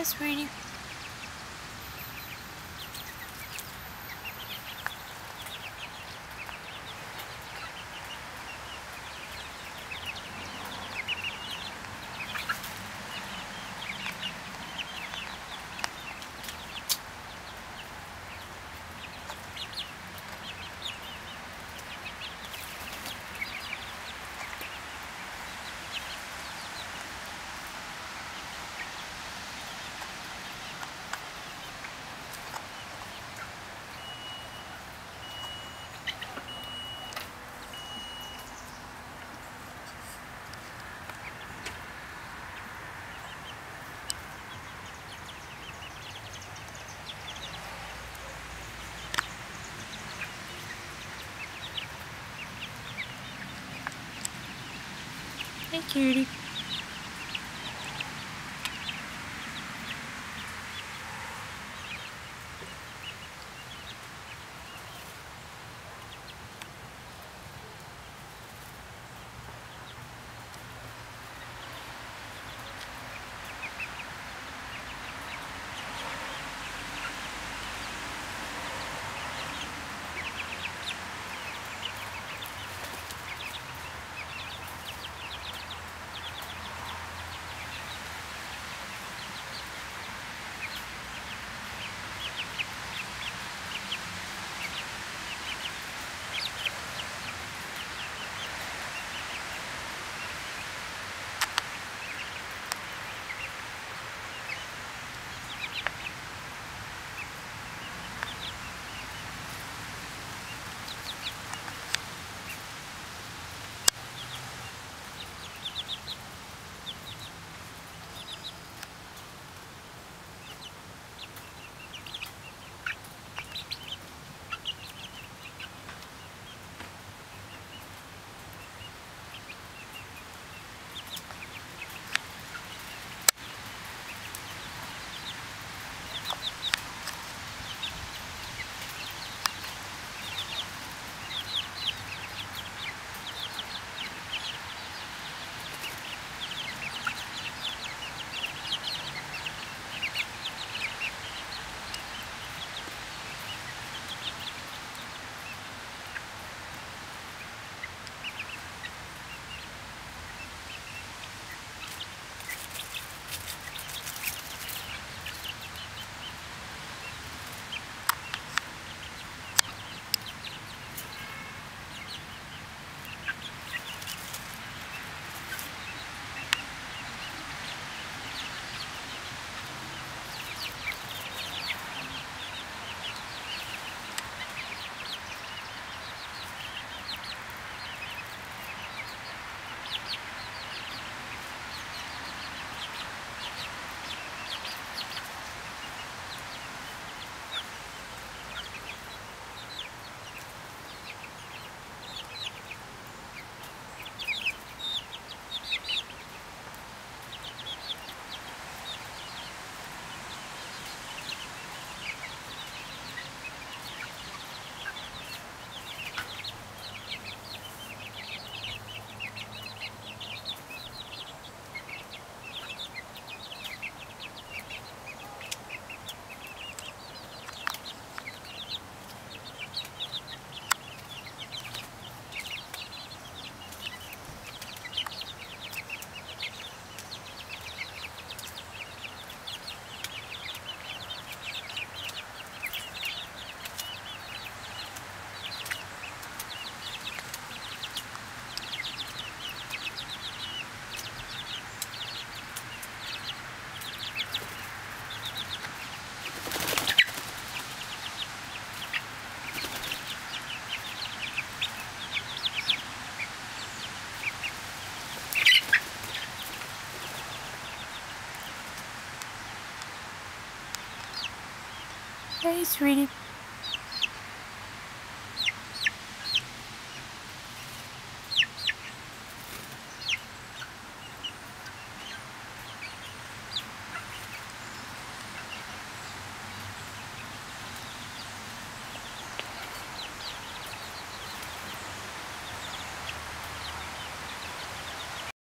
Hi, sweetie. Hey, cutie. Hey, sweetie.